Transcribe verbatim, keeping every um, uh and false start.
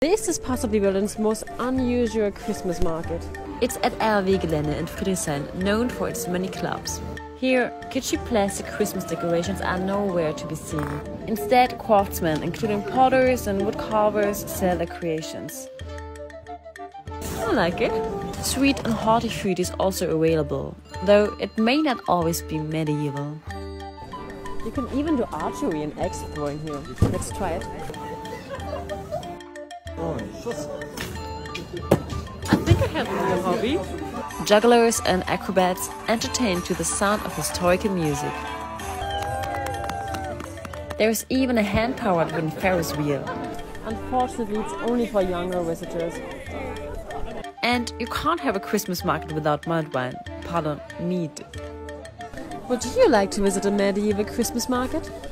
This is possibly Berlin's most unusual Christmas market. It's at R A W-Gelände in Friedrichshain, known for its many clubs. Here, kitschy plastic Christmas decorations are nowhere to be seen. Instead, craftsmen, including potters and wood carvers, sell their creations. I like it. Sweet and hearty food is also available, though it may not always be medieval. You can even do archery and axe throwing here. Let's try it. I think I have a hobby. Jugglers and acrobats entertain to the sound of historical music. There is even a hand-powered wind Ferris wheel. Unfortunately, it's only for younger visitors. And you can't have a Christmas market without mulled wine. Pardon, mead. Would you like to visit a medieval Christmas market?